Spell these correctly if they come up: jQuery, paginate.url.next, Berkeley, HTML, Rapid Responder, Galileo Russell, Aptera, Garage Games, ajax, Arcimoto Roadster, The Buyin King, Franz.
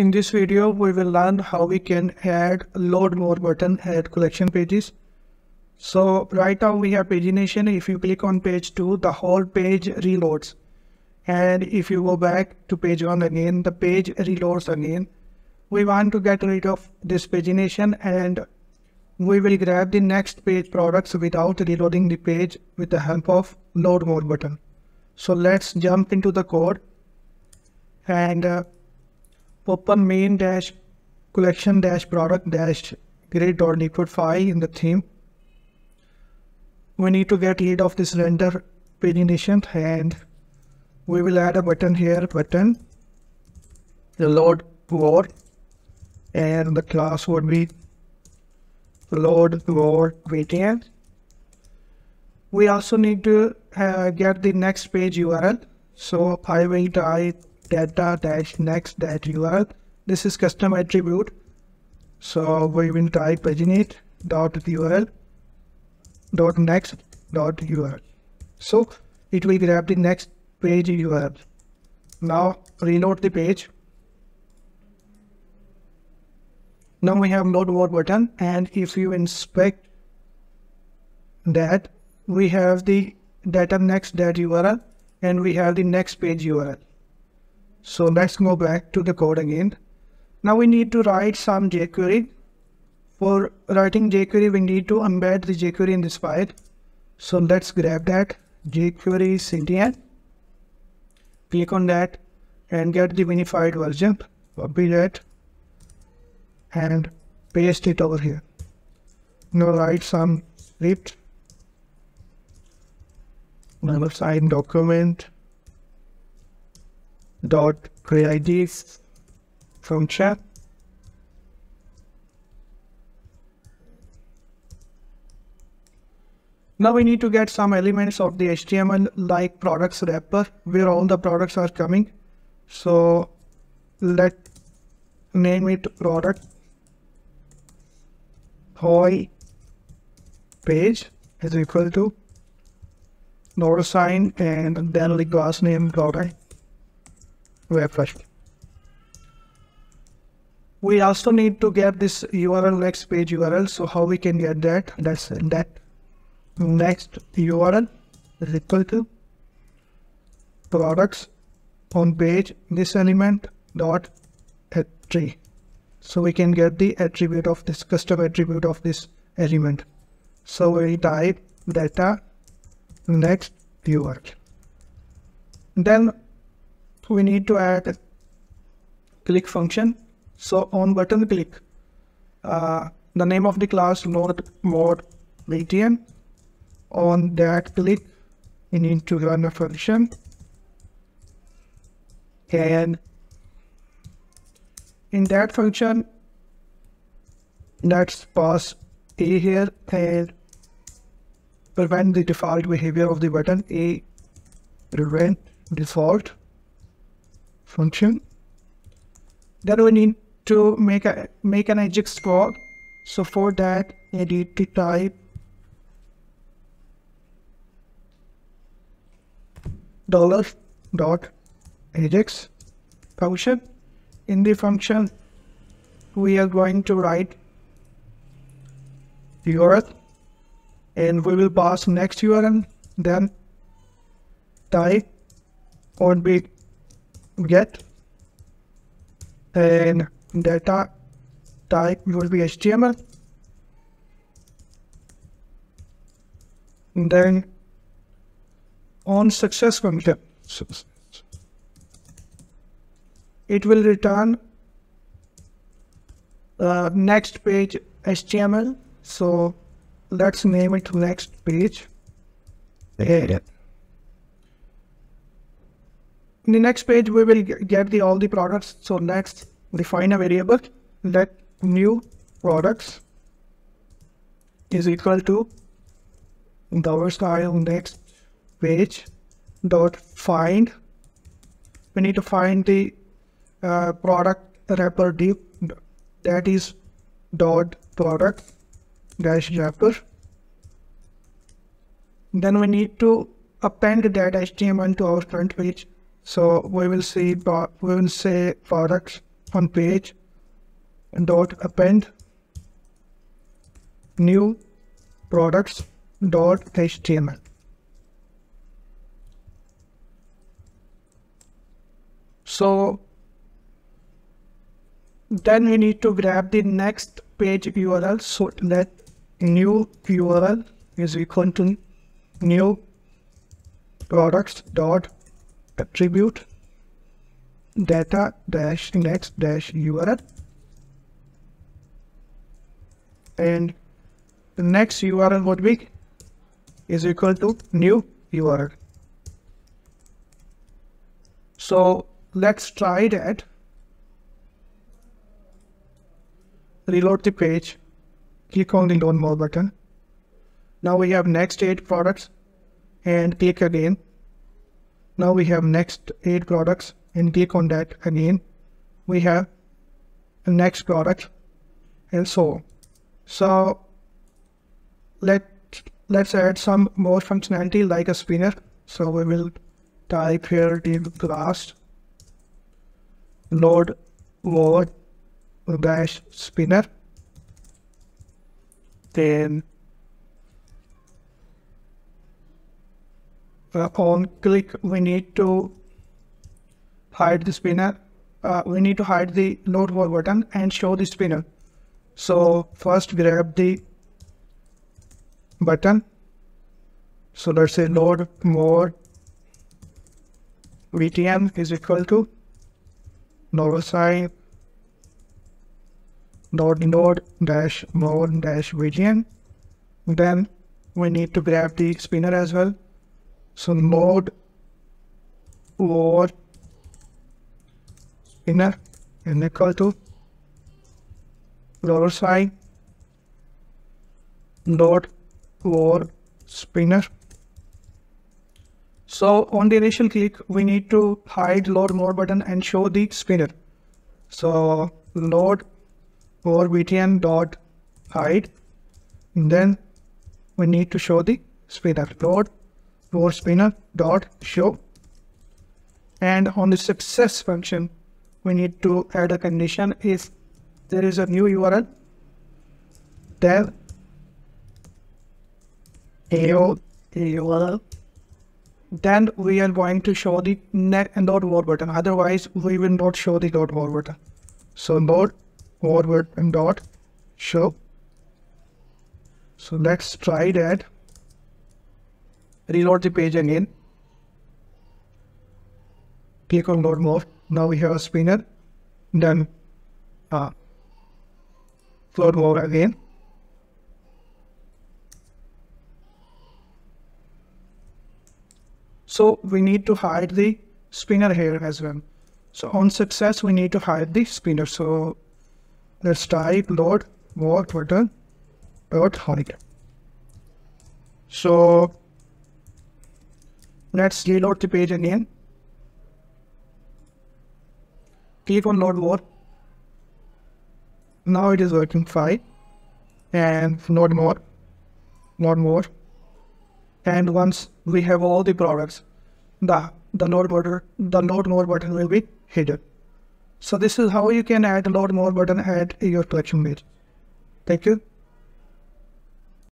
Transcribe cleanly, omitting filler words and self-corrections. In this video, we will learn how we can add load more button at collection pages. So right now we have pagination. If you click on page 2, the whole page reloads. And if you go back to page 1 again, the page reloads again. We want to get rid of this pagination and we will grab the next page products without reloading the page with the help of load more button. So let's jump into the code and open main-collection-product-grid.liquid file in the theme. We need to get rid of this render pagination and we will add a button here, button load more, and the class would be load more button. We also need to get the next page URL. So I will type data-next.url. This is custom attribute. So we will type paginate.url.next.url. So it will grab the next page URL. Now reload the page. Now we have load more button, and if you inspect that, we have the data-next.url and we have the next page URL. So let's go back to the code again. Now we need to write some jQuery. For writing jQuery, we need to embed the jQuery in this file. So let's grab that jQuery cdn, click on that and get the minified version, copy that and paste it over here. Now write some script, sign document dot create function . Now we need to get some elements of the HTML like products wrapper where all the products are coming. So let's name it product Hoy page is equal to $ and then the class name product refresh. We also need to get this URL next page URL. So how we can get that? That's that next URL is equal to products on page this element dot attree. So we can get the attribute of this custom attribute of this element. So we type data next URL. Then we need to add click function. So on button click, the name of the class load more btn. On that click, we need to run a function. And in that function, let's pass a here and prevent the default behavior of the button, a prevent default function. Then we need to make an ajax call. So for that, I need to type $.ajax function. In the function, we are going to write URL and we will pass next URL, then type on big get and data type will be HTML, and then on success function it will return next page HTML. So let's name it next page. In the next page, we will get all the products. So let's define a variable. Let new products is equal to $next page dot find. We need to find the product wrapper div, that is dot product dash wrapper. Then we need to append that HTML to our front page. So we will say products on page dot append new products dot HTML. So then we need to grab the next page URL, so that new URL is equal to new products dot attribute data dash next dash URL, and the next URL would be is equal to new URL. So let's try that. Reload the page, click on the Learn More button. Now we have next 8 products and click again. Now we have next 8 products and click on that again. We have the next product and so on. So let's add some more functionality like a spinner. So we will type here the class load over dash spinner, then on click we need to hide the spinner, we need to hide the load more button and show the spinner. So first grab the button, so let's say load more VTM is equal to $. Load dash more dash VTM. Then we need to grab the spinner as well. So load over spinner is equal to $ load over spinner. So on the initial click we need to hide load more button and show the spinner. So load or btm dot hide, and then we need to show the spinner, load or spinner dot show. And on the success function we need to add a condition: if there is a new URL, then AO, then we are going to show the net and dot more button, otherwise we will not show the dot more button. So load forward and dot show. So let's try that. Reload the page again. Click on load more. Now we have a spinner. Then load more again. So we need to hide the spinner here as well. So on success we need to hide the spinner. So let's type load more button dot hide. So let's reload the page again. Click on load more. Now it is working fine. And load more. And once we have all the products, the load more button will be hidden. So this is how you can add a load more button at your collection page. Thank you.